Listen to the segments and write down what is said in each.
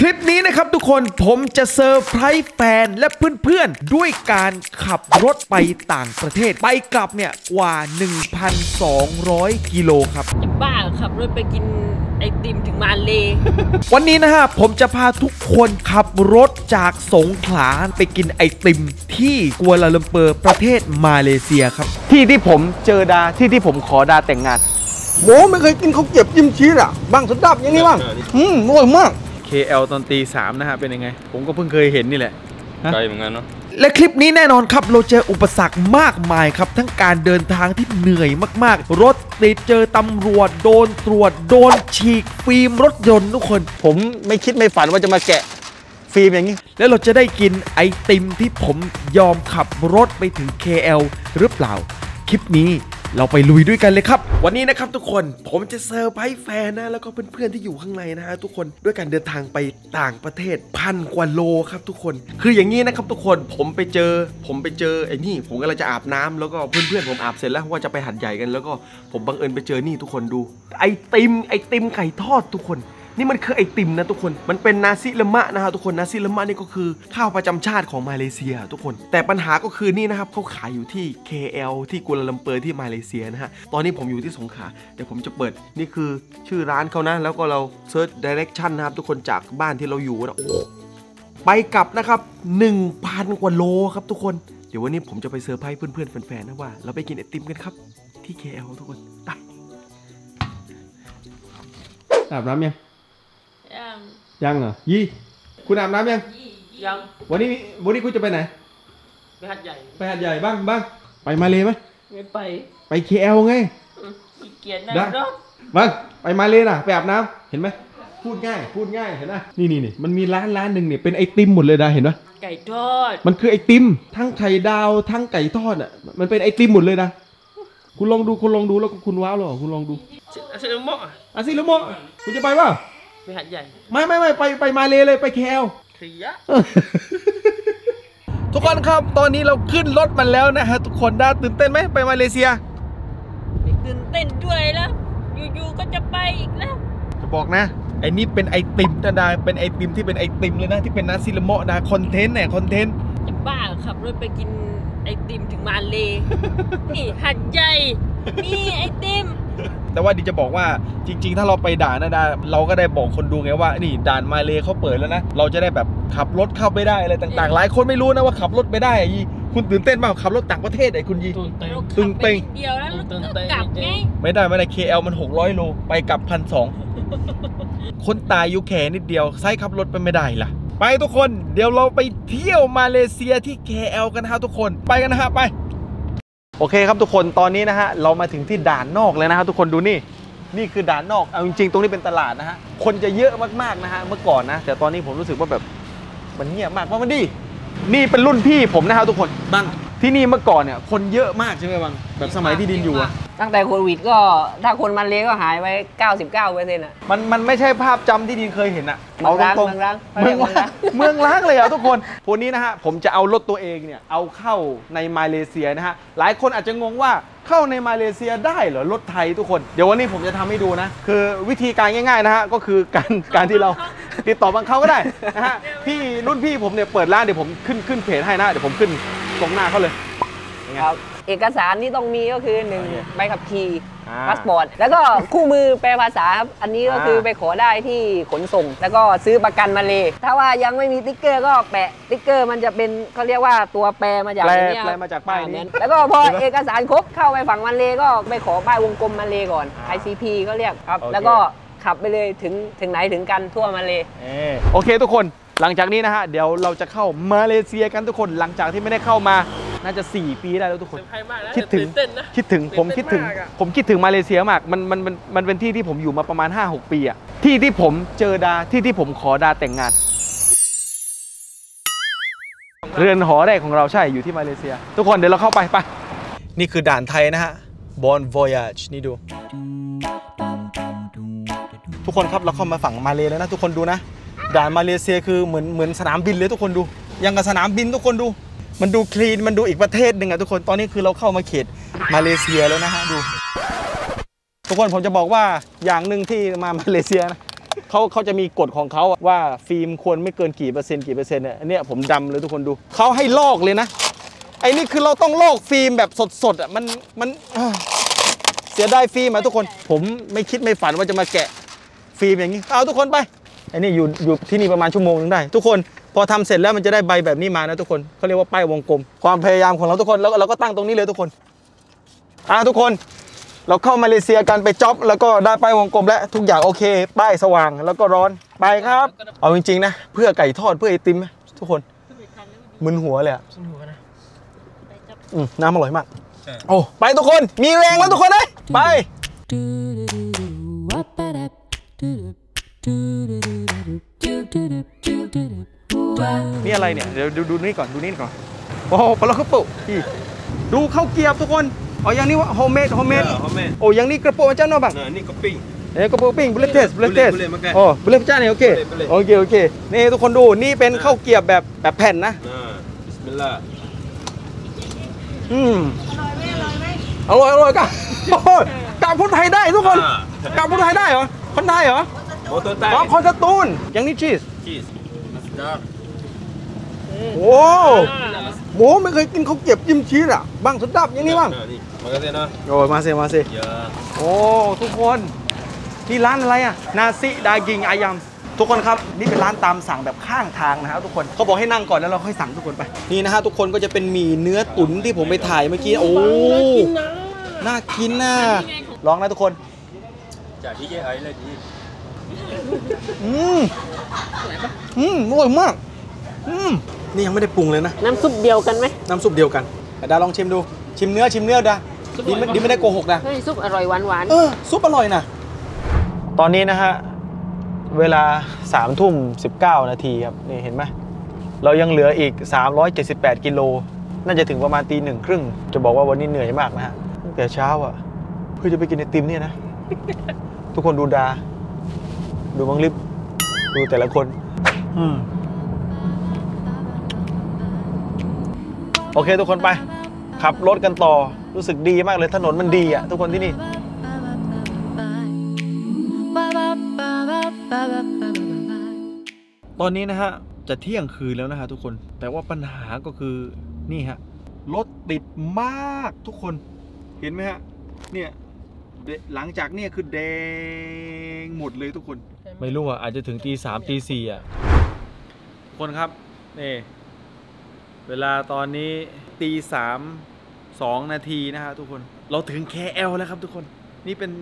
คลิปนี้นะครับทุกคนผมจะเซอร์ไพรส์แฟนและเพื่อนๆด้วยการขับรถไปต่างประเทศไปกลับเนี่ยกว่า 1,200 กิโลครับบ้าขับรถไปกินไอติมถึงมาเล วันนี้นะฮะผมจะพาทุกคนขับรถจากสงขลาไปกินไอติมที่กัวลาลัมเปอร์ประเทศมาเลเซียครับที่ผมเจอดาที่ผมขอดาแต่งงานโหไม่เคยกินเขาเก็บจิ้มชีสอ่ะบ้างสันดับอย่างนี้บ้างอร่อยมากKL ตอนตีสามนะฮะเป็นยังไงผมก็เพิ่งเคยเห็นนี่แหละไกลเหมือนกันเนาะและคลิปนี้แน่นอนครับเราเจออุปสรรคมากมายครับทั้งการเดินทางที่เหนื่อยมากๆรถติดเจอตำรวจโดนตรวจโดนฉีกฟิล์มรถยนต์ทุกคนผมไม่คิดไม่ฝันว่าจะมาแกะฟิล์มอย่างนี้แล้วเราจะได้กินไอติมที่ผมยอมขับรถไปถึง KL หรือเปล่าคลิปนี้เราไปลุยด้วยกันเลยครับวันนี้นะครับทุกคนผมจะเซอร์ไพรส์แฟนนะแล้วก็เพื่อนๆที่อยู่ข้างในนะฮะทุกคนด้วยการเดินทางไปต่างประเทศ1,000 กว่าโลครับทุกคนคืออย่างนี้นะครับทุกคนผมไปเจอไอ้นี่ผมกำลังจะอาบน้ำแล้วก็เพื่อนๆผมอาบเสร็จแล้วว่าจะไปหัดใหญ่กันแล้วก็ผมบังเอิญไปเจอนี่ทุกคนดูไอติมไก่ทอดทุกคนนี่มันคือไอติมนะทุกคนมันเป็นนาซิเลมะนะฮะทุกคนนาซิเลมะนี่ก็คือข้าวประจำชาติของมาเลเซียทุกคนแต่ปัญหาก็คือนี่นะครับเขาขายอยู่ที่ KL ที่กัวลาลัมเปอร์ที่มาเลเซียนะฮะตอนนี้ผมอยู่ที่สงขลาเดี๋ยวผมจะเปิดนี่คือชื่อร้านเขานะแล้วก็เราเซิร์ชดิเรกชันนะครับทุกคนจากบ้านที่เราอยู่นะโอ้ไปกลับนะครับ 1,000 กว่าโลครับทุกคนเดี๋ยววันนี้ผมจะไปเซอร์ไพรส์เพื่อนๆแฟนๆนะว่าเราไปกินไอติมกันครับที่ KL ทุกคนไปอาบน้ำยังยังเหรอยี่คุณอาบน้ำยังยังวันนี้คุณจะไปไหนไปหัดใหญ่บ้างไปมาเลยไหมไม่ไปไป KL ไงขี้เกียจนะบ้างไปมาเลยนะไปอาบน้ำเห็นไหมพูดง่ายเห็นไหมนี่มันมีร้านหนึ่งเนี่ยเป็นไอติมหมดเลยดาเห็นไหมไก่ทอดมันคือไอติมทั้งไข่ดาวทั้งไก่ทอดอ่ะมันเป็นไอติมหมดเลยนะคุณลองดูแล้วก็คุณว้าวหรอคุณลองดูอาซิลโมะคุณจะไปป่ะไปหัดใหญ่ไม่ไปมาเลเลยไปแคลสียะทุกคนครับตอนนี้เราขึ้นรถมันแล้วนะฮะทุกคนได้ตื่นเต้นไหมไปมาเลเซียตื่นเต้นด้วยแล้วอยู่ๆก็จะไปอีกแล้วจะบอกนะไอ้นี่เป็นไอติมนะดาเป็นไอติมที่เป็นไอติมเลยนะที่เป็นนาซิลโมะดาคอนเทนต์เนี่ยคอนเทนต์จะบ้าขับรถไปกินไอติมถึงมาเลนี่หัดใหญ่นี่ไอติมแต่ว่าดิจะบอกว่าจริงๆถ้าเราไปด่านนะดาเราก็ได้บอกคนดูไงว่านี่ด่านมาเลเขาเปิดแล้วนะเราจะได้แบบขับรถเข้าไปได้อะไรต่างๆหลายคนไม่รู้นะว่าขับรถไปได้ยีคุณตื่นเต้นมากขับรถต่างประเทศไอ้คุณยีตื่นเต้นเดียวแล้วกลับไงไม่ได้ KL มัน600 โลไปกลับ1,200คนตายอยู่แค่นิดเดียวใช้ขับรถไปไม่ได้ล่ะไปทุกคนเดี๋ยวเราไปเที่ยวมาเลเซียที่ KL กันฮะทุกคนไปกันนะฮะไปโอเคครับทุกคนตอนนี้นะฮะเรามาถึงที่ด่านนอกเลยนะครับทุกคนดูนี่คือด่านนอกเอาจริงๆตรงนี้เป็นตลาดนะฮะคนจะเยอะมากๆนะฮะเมื่อก่อนนะแต่ตอนนี้ผมรู้สึกว่าแบบมันเงียบมากเพราะมันดีนี่เป็นรุ่นพี่ผมนะครับทุกคนบังที่นี่เมื่อก่อนเนี่ยคนเยอะมากใช่ไหมบังแบบสมัยที่ดินอยู่ตั้งแต่โควิดก็ถ้าคนมาเลก็หายไป 99% อ่ะมันไม่ใช่ภาพจำที่ดินเคยเห็นอ่ะเอาตรงๆเมืองล้างเลยอ่ะทุกคนวันนี้นะฮะผมจะเอารถตัวเองเนี่ยเอาเข้าในมาเลเซียนะฮะหลายคนอาจจะงงว่าเข้าในมาเลเซียได้เหรอรถไทยทุกคนเดี๋ยววันนี้ผมจะทำให้ดูนะคือวิธีการง่ายๆนะฮะก็คือการที่เราติดต่อบังเขาก็ได้นะฮะพี่รุ่นพี่ผมเนี่ยเปิดร้านเดี๋ยวผมขึ้นเพจให้นะเดี๋ยวผมขึ้นตรงหน้าเขาเลยเอกสารที่ต้องมีก็คือ1ใบขับขี่พาสปอร์ตแล้วก็คู่มือแปลภาษาครับอันนี้ก็คือไปขอได้ที่ขนส่งแล้วก็ซื้อประกันมาเลยถ้าว่ายังไม่มีติ๊กเกอร์ก็แปะติ๊กเกอร์มันจะเป็นเขาเรียกว่าตัวแปลมาจากนี้แปลมาจากป้ายนี้แล้วก็พอเอกสารครบเข้าไปฝั่งมาเลยก็ไปขอป้ายวงกลมมาเลยก่อน ICP ก็เรียกครับแล้วก็ขับไปเลยถึงไหนถึงกันทั่วมาเลยโอเคทุกคนหลังจากนี้นะฮะเดี๋ยวเราจะเข้ามาเลเซียกันทุกคนหลังจากที่ไม่ได้เข้ามาน่าจะ4 ปีได้แล้วทุกคนคิดถึงมาเลเซียมากมันเป็นที่ที่ผมอยู่มาประมาณ 5-6 ปีอะที่ผมเจอดาที่ผมขอดาแต่งงานเรือนหอแรกของเราใช่อยู่ที่มาเลเซียทุกคนเดี๋ยวเราเข้าไปนี่คือด่านไทยนะฮะ Bon Voyage นี่ดูทุกคนครับเราเข้ามาฝั่งมาเลแล้วนะทุกคนดูนะด่านมาเลเซียคือเหมือนสนามบินเลยทุกคนดูยังกับสนามบินทุกคนดูมันดูคลีนมันดูอีกประเทศหนึ่งอะทุกคนตอนนี้คือเราเข้ามาเขตมาเลเซียแล้วนะฮะดูทุกคนผมจะบอกว่าอย่างหนึ่งที่มาเลเซียนะ เขาจะมีกฎของเขาว่าฟิล์มควรไม่เกินกี่เปอร์เซ็นต์เนี่ยอันนี้ผมดำเลยทุกคนดูเขาให้ลอกเลยนะไอ้นี่คือเราต้องลอกฟิล์มแบบสดๆอ่ะมันเสียดายฟิล์มอ่ะทุกคนผมไม่คิดไม่ฝันว่าจะมาแกะฟิล์มอย่างนี้เอาทุกคนไปไอ้นี่อยู่ที่นี่ประมาณชั่วโมงนึงได้ทุกคนพอทำเสร็จแล้วมันจะได้ใบแบบนี้มานะทุกคนเขาเรียกว่าป้ายวงกลมความพยายามของเราทุกคนแล้วเราก็ตั้งตรงนี้เลยทุกคนทุกคนเราเข้ามาเลเซียกันไปจ็อบแล้วก็ได้ป้ายวงกลมและทุกอย่างโอเคป้ายสว่างแล้วก็ร้อนไปครับเอาจริงๆนะเพื่อไก่ทอดเพื่อไอติมทุกคนมึนหัวเลยอ่ะน้ำอร่อยมากโอ้ไปทุกคนมีแรงแล้วทุกคนเลยไปนี่อะไรเนี่ยเดี๋ยวดูนี่ก่อนโอ้โหปลาคุปปุอีดูข้าวเกี๊ยวทุกคนอ๋ออย่างนี้ว่าโฮมเมดโอ้อย่างนี้กระโปรงเจ้าหน้าบังนี่กระปิ้งกระโปรงปิ้งบุลเลตเทสโอ้บุลเลตเจ้าเนี่ยโอเคนี่ทุกคนดูนี่เป็นข้าวเกี๊ยวแบบแผ่นนะบิสมิลลาห์อร่อยอร่อยกะกะพูดไทยได้ทุกคนกะพูดไทยได้เหรอคนไทยเหรอคนสตูลอย่างนี้ชีสโอ้โหไม่เคยกินเขาเก็บจิ้มชีสอ่ะบ้างสุดดับอย่างนี้บ้างมาเซ่เนาะโอ้มาเซ่โอ้ทุกคนที่ร้านอะไรอ่ะนาซิดากิงอายัมทุกคนครับนี่เป็นร้านตามสั่งแบบข้างทางนะครับทุกคนเขาบอกให้นั่งก่อนแล้วเราค่อยสั่งทุกคนไปนี่นะฮะทุกคนก็จะเป็นหมี่เนื้อตุ๋นที่ผมไปถ่ายเมื่อกี้โอ้น่ากินน่ะลองนะทุกคนจากที่เจ๊ไอ้เลยดีอร่อยมากนี่ยังไม่ได้ปรุงเลยนะน้ำซุปเดียวกันไหมน้ำซุปเดียวกันดาลองชิมดูชิมเนื้อดาดิไม่ได้โกหกนะซุปอร่อยหวานๆซุปอร่อยนะตอนนี้นะฮะเวลา 3:19 น.ครับนี่เห็นไหมเรายังเหลืออีก378กิโลน่าจะถึงประมาณ 1:30 น.จะบอกว่าวันนี้เหนื่อยมากนะฮะตั้งแต่เช้าอ่ะเพื่อจะไปกินไอติมเนี่ยนะทุกคนดูดาดูบังลิฟดูแต่ละคนโอเคทุกคนไปขับรถกันต่อรู้สึกดีมากเลยถนนมันดีอ่ะทุกคนที่นี่ตอนนี้นะฮะจะเที่ยงคืนแล้วนะฮะทุกคนแต่ว่าปัญหาก็คือนี่ฮะรถติดมากทุกคนเห็นไหมฮะเนี่ยหลังจากเนี่ยคือแดงหมดเลยทุกคนไม่รู้อ่ะอาจจะถึง 3 4 อ่ะทุกคนครับนี่เวลาตอนนี้ 3:02 น.นะฮะทุกคนเราถึง KL แล้วครับทุกคนนี่เป็น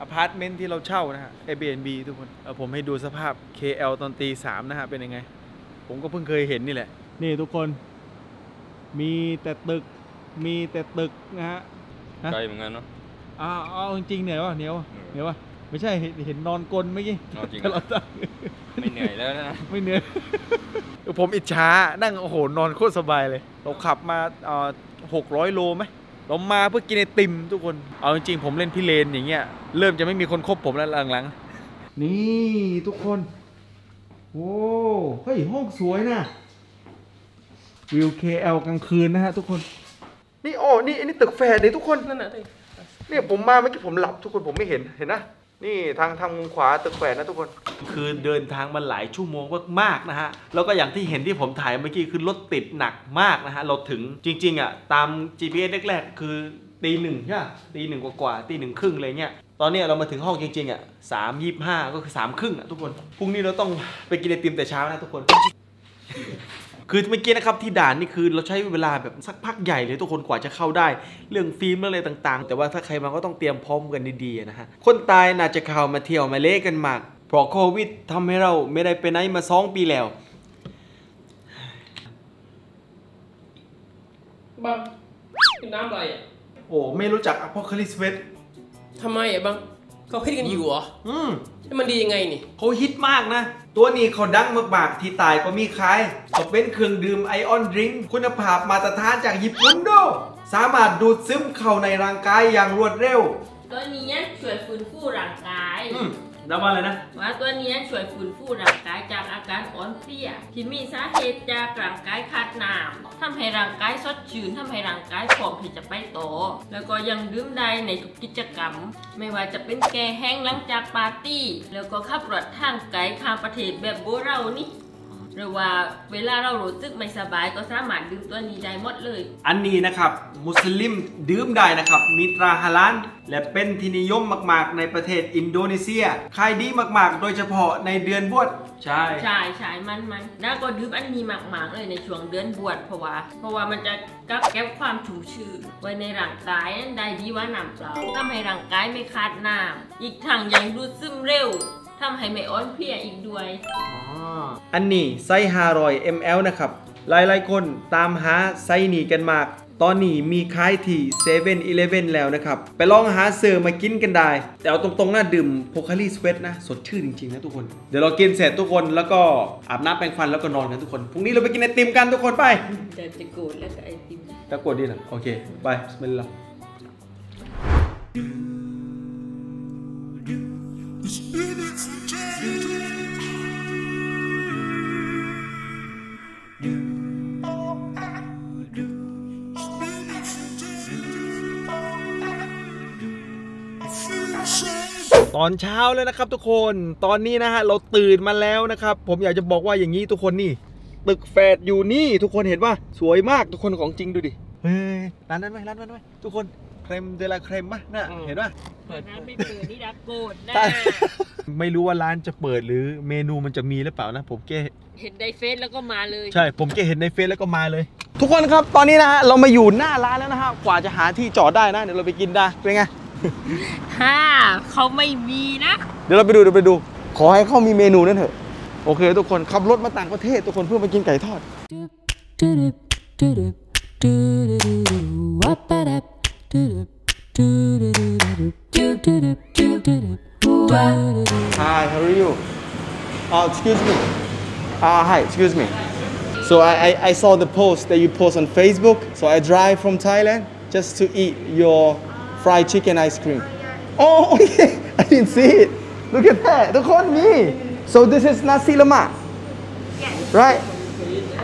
อพาร์ตเมนต์ที่เราเช่านะฮะ Airbnb ทุกคนผมให้ดูสภาพ KL ตอน 3:00 น.นะฮะเป็นยังไงผมก็เพิ่งเคยเห็นนี่แหละนี่ทุกคนมีแต่ตึกนะฮะไกลเหมือนกันเนาะอ้าวจริงๆเหนื่อยวะเหนื่อยวะไม่ใช่เห็นนอนกลนเมื่อกี้ตลอดตั้งไม่เหนื่อยแล้วนะไม่เหนื่อยผมอิจฉานั่งโอ้โหนอนโคตรสบายเลยเราขับมา600โลไหมเรามาเพื่อกินไอติมทุกคนเอาจริงๆผมเล่นพิเรนอย่างเงี้ยเริ่มจะไม่มีคนคบผมแล้วหลังๆนี่ทุกคนโอ้เฮ้ยห้องสวยนะวิว KL กลางคืนนะฮะทุกคนนี่โอ้นี่อันนี้ตึกแฝดเลยทุกคนนั่นแหละเนี่ยผมมาเมื่อกี้ผมหลับทุกคนผมไม่เห็นนะนี่ทางมุมขวาตึกแฝดนะทุกคนคือเดินทางมาหลายชั่วโมงมากๆนะฮะแล้วก็อย่างที่เห็นที่ผมถ่ายเมื่อกี้คือรถติดหนักมากนะฮะเราถึงจริงๆอ่ะตาม GPS แรกๆคือตี 1ใช่ไหมตี 1กว่าตี 1 ครึ่งอะไรเงี้ยตอนนี้เรามาถึงห้องจริงๆอ่ะ3:25ก็คือ3:30อ่ะทุกคนพรุ่งนี้เราต้องไปกินไอติมแต่เช้านะทุกคนคือเมื่อกี้นะครับที่ด่านนี่คือเราใช้เวลาแบบสักพักใหญ่เลยทุกคนกว่าจะเข้าได้เรื่องฟิล์มเรื่องอะไรต่างๆแต่ว่าถ้าใครมาก็ต้องเตรียมพร้อมกันดีๆนะฮะคนตายน่าจะเข้ามาเที่ยวมาเล่กันมากเพราะโควิดทำให้เราไม่ได้ไปไหนมา2 ปีแล้วบังกินน้ำอะไรอ่ะโอ้ไม่รู้จักอพอลคาลิสเวททำไมอ่ะบังเขาคิดกันอยู่เหรอมันดียังไงนี่เขาฮิตมากนะตัวนี้เขาดังมากๆที่ตายก็มีขายก็เป็นเครื่องดื่มไอออนดริงค์คุณภาพมาตรฐานจากญี่ปุ่นด้วยสามารถดูดซึมเข้าในร่างกายอย่างรวดเร็วตัวนี้ช่วยฟื้นฟูร่างกาย แล้วว่าอะไรนะว่าตัวนี้ช่วยฟื้นฟูร่างกายจากอาการอ่อนเพลียที่มีสาเหตุจากร่างกายขาดน้ำทำให้ร่างกายสดชื่นทำให้ร่างกายพร้อมที่จะไปต่อแล้วก็ยังดื่มได้ในทุกกิจกรรมไม่ว่าจะเป็นแก้แห้งหลังจากปาร์ตี้แล้วก็ขับรถทางไกลข้ามประเทศแบบโบเรานี่หรือว่าเวลาเรารู้สึกไม่สบายก็สามารถดื่มตัวนี้ได้หมดเลยอันนี้นะครับมุสลิมดื่มได้นะครับมีตราฮาลาลและเป็นที่นิยมมากๆในประเทศอินโดนีเซียขายดีมากๆโดยเฉพาะในเดือนบวชใช่มันน่าก็ดื่มอันนี้มากๆเลยในช่วงเดือนบวชเพราะว่ามันจะกักเก็บความชุ่มชื้นไว้ในร่างกายได้ดีกว่าน้ำเปล่าทำให้ร่างกายไม่ขาดน้ำอีกทั้งยังดูดซึมเร็วทำให้ไม่อ่อนเพลียอีกด้วยอันนี้ไซส์500 ml นะครับหลายๆคนตามหาไซส์นี้กันมากตอนนี้มีขายที่ 7-Eleven แล้วนะครับไปลองหาซื้อมากินกันได้แต่เอาตรงๆนะดื่มโพคารีสเวทนะสดชื่นจริงๆนะทุกคนเดี๋ยวเรากินเสร็จทุกคนแล้วก็อาบน้ำแปรงฟันแล้วก็นอนกันทุกคนพรุ่งนี้เราไปกินไอติมกันทุกคนไปจะโกรธแล้วก็ไอติมจะโกรธดีนะโอเคไปบิสมิลลาห์ตอนเช้าแล้วนะครับทุกคนตอนนี้นะฮะเราตื่นมาแล้วนะครับผมอยากจะบอกว่าอย่างนี้ทุกคนนี่ตึกแฝดอยู่นี่ทุกคนเห็นว่าสวยมากทุกคนของจริงดูดิเฮ้ยร้านนั้นไหมทุกคนเครมเดลาเครมป่ะน่ะเห็นป่ะเปิดไม่เปิดนี่ดักโกดแน่ไม่รู้ว่าร้านจะเปิดหรือเมนูมันจะมีหรือเปล่านะผมแค่เห็นในเฟซแล้วก็มาเลยใช่ผมแค่เห็นในเฟซแล้วก็มาเลยทุกคนครับตอนนี้นะฮะเรามาอยู่หน้าร้านแล้วนะฮะกว่าจะหาที่จอดได้นะเดี๋ยวเราไปกินได้เป็นไงถ้าเขาไม่มีนะเดี๋ยวเราไปดูขอให้เขามีเมนูนั่นเถอะโอเคทุกคนขับรถมาต่างประเทศทุกคนเพื่อมากินไก่ทอดHi how are you excuse me hi excuse me so I saw the post that you post on Facebook so I drive from Thailand just to eat your fried chicken ice cream. Oh, okay. I didn't see it. Look at that. Look on me. So this is nasi lemak. Yes. Right.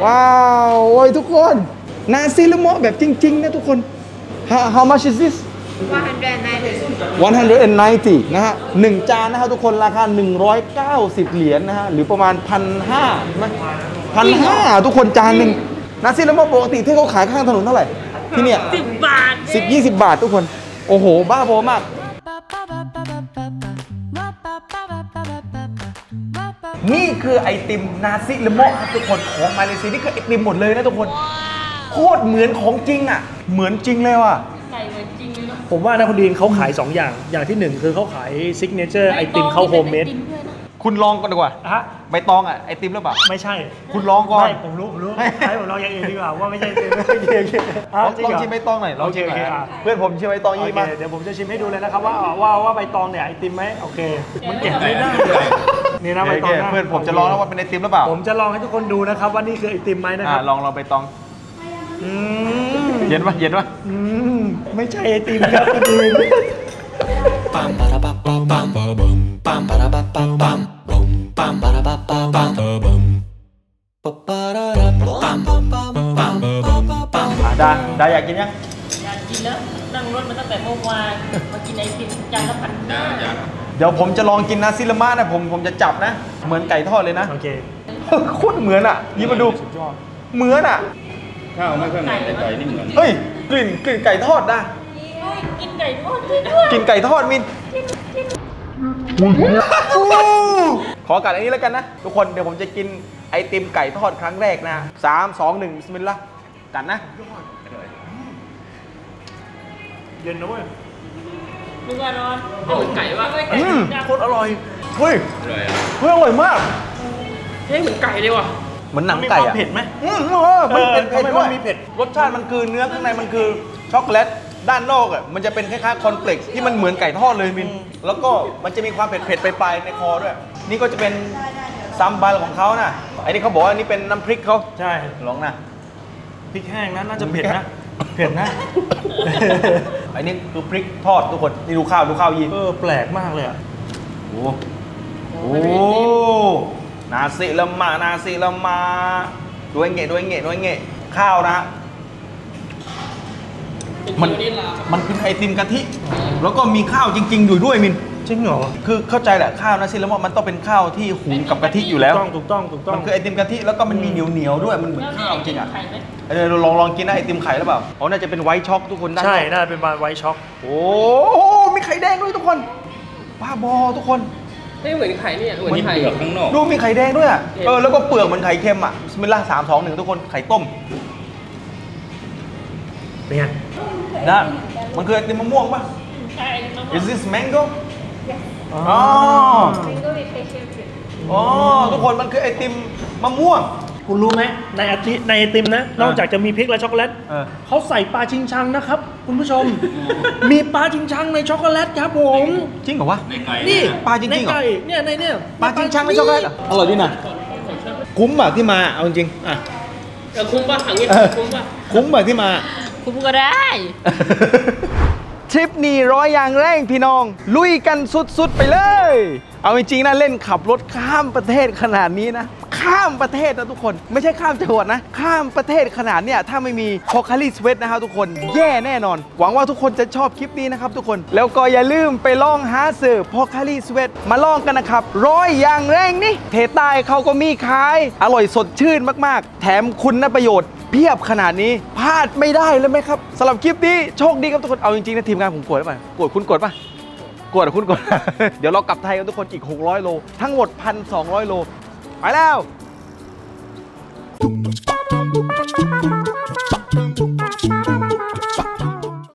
Wow. Oi, ทุกคน nasi lemak แบบจริงๆนะทุกคน How much is this? 190 นะฮะหนึ่งจานนะฮะทุกคนราคา190เหรียญนะฮะหรือประมาณ 1,500 มั้ย 1,500 ทุกคนจานนึง nasi lemak ปกติที่เขาขายข้างถนนเท่าไหร่ที่เนี่ย10บาท 10-20 บาททุกคนโอ้โหบ้าบอมากนี่คือไอติมนาซิเลโมะทุกคนของมาเลเซียนี่คือไอติมหมดเลยนะทุกคนโคตรเหมือนของจริงอ่ะเหมือนจริงเลยว่ะใส่เหมือนจริงเลยผมว่านะคุณดีนเขาขาย2อย่างอย่างที่1คือเขาขายซิกเนเจอร์ไอติมเขาโฮมเมดคุณลองก่อนดีกว่าฮะใบตองอ่ะไอติมหรือเปล่าไม่ใช่คุณลองก่อนไม่ผมรู้ให้ผมลองอย่างอื่นดีกว่าว่าไม่ใช่ไอติมลองชิมใบตองหน่อยลองชิมหน่อยเพื่อนผมชิมใบตองยี่มาเดี๋ยวผมจะชิมให้ดูเลยนะครับว่าใบตองเนี่ยไอติมไหมโอเคมันเก็บไม่ได้นี่นะใบตองเพื่อนผมจะลองว่าเป็นไอติมหรือเปล่าผมจะลองให้ทุกคนดูนะครับว่านี่คือไอติมไหมนะครับลองใบตองเย็นวะไม่ใช่ไอติมครับดูปั๊มปะระปั๊มปั๊มปั๊มปั๊มปะระปั๊มปั๊มปั๊มปั๊มปะระปั๊มปั๊มปั๊มปั๊มปั๊มดาอยากกินยังอยากกินแล้วนั่งรถมาตั้งแต่เมื่อวานมากินไอติมจานละ1,500เดี๋ยวผมจะลองกินนะซิลมานะผมจะจับนะเหมือนไก่ทอดเลยนะโอเคโคตรเหมือนอ่ะยิ้มมาดูเหมือนอ่ะข้าวไม่เครื่องในแต่ไก่นี่เหมือนเฮ้ยกลิ่นไก่ทอดนะกินไก่ทอดด้วยกินไก่ทอดมินขอการอันนี้แล้วกันนะทุกคนเดี๋ยวผมจะกินไอติมไก่ทอดครั้งแรกนะ3, 2, 1บิสมิลลาห์จัดนะเย็นนะเว้ยนึกว่าร้อนเอาไก่ว่ะโคตรอร่อยเฮ้ยอร่อยมากเฮ้ยเหมือนไก่เลยว่ะมันหนังไก่อะเผ็ดไหมมันเป็นเผ็ดด้วยมีเผ็ดรสชาติมันคือเนื้อข้างในมันคือช็อกโกแลตด้านนอกอ่ะมันจะเป็นคล้ายๆคอนเฟล็กซ์ที่มันเหมือนไก่ทอดเลยมินแล้วก็มันจะมีความเผ็ดๆไปปลายในคอด้วยนี่ก็จะเป็นซัมบาลของเขานะไอ้นี่เขาบอกว่านี่เป็นน้ำพริกเขาใช่ลองนะพริกแห้งนะน่าจะเผ็ดนะไอ้นี่คือพริกทอดทุกคนนี่ดูข้าวยีนแปลกมากเลยอ่ะโอ้ โอ้นาซิละมานาซิละมาด้วยเงะด้วยเงะด้วยเงะข้าวนะมันเป็นไอติมกะทิแล้วก็มีข้าวจริงๆอยู่ด้วยมินจริงเหรอคือเข้าใจแหละข้าวนาซิละมามันต้องเป็นข้าวที่หุงกับกะทิอยู่แล้วถูกต้องถูกต้องถูกต้องมันคือไอติมกะทิแล้วก็มันมีเหนียวด้วยมันเหมือนข้าวจริงอ่ะเราลองกินนะไอติมไข่หรือเปล่าอ๋อน่าจะเป็นไวท์ช็อกทุกคนได้ใช่น่าจะเป็นไวท์ช็อกโอ้มีไข่แดงด้วยทุกคนบ้าบอทุกคนไม่เหมือนไข่เนี่ยเหมือนไข่ข้างนอกดูมีไข่แดงด้วยอ่ะแล้วก็เปลือกเหมือนไข่เค็มอ่ะบิสมิลลาห์3 2 1ทุกคนไข่ต้มเป็นไงนะมันคือไอติมมะม่วงป่ะใช่มะม่วง Is this mango อ๋อ mango with passion fruit อ๋อทุกคนมันคือไอติมมะม่วงคุณรู้ไหมในไอติมนะนอกจากจะมีพริกและช็อกโกแลตเขาใส่ปลาชิงชังนะครับคุณผู้ชมมีปลาชิงชังในช็อกโกแลตครับผมจริงเหรอวะนี่ปลาจริงเหรอเนี่ยในเนี่ยปลาชิงชังในช็อกโกแลตอร่อยดีนะคุ้มแบบที่มาเอาจริงอ่ะคุ้มป่ะถังนี้คุ้มแบบที่มาคุ้มก็ได้ทริปนี้ร้อยอย่างแรงพี่น้องลุยกันสุดๆไปเลยเอาจริงๆนะเล่นขับรถข้ามประเทศขนาดนี้นะข้ามประเทศนะทุกคนไม่ใช่ข้ามจังหวัดนะข้ามประเทศขนาดเนี้ยถ้าไม่มีโคคารีสเวทนะครับทุกคนแย่แน่นอนหวังว่าทุกคนจะชอบคลิปนี้นะครับทุกคนแล้วก็อย่าลืมไปลองหาซื้อโคคารีสเวทมาลองกันนะครับร้อยอย่างแรงนี่เทใต้เขาก็มีขายอร่อยสดชื่นมากๆแถมคุณประโยชน์เพียบขนาดนี้พลาดไม่ได้เลยไหมครับสำหรับคลิปนี้โชคดีครับทุกคนเอาจริงๆนะทีมงานผมกดได้ป่ะกดคุณกดป่ะกดคุณกด เดี๋ยวเรากลับไทยกันทุกคนอีก600 โลทั้งหมด 1,200 โลไปแล้ว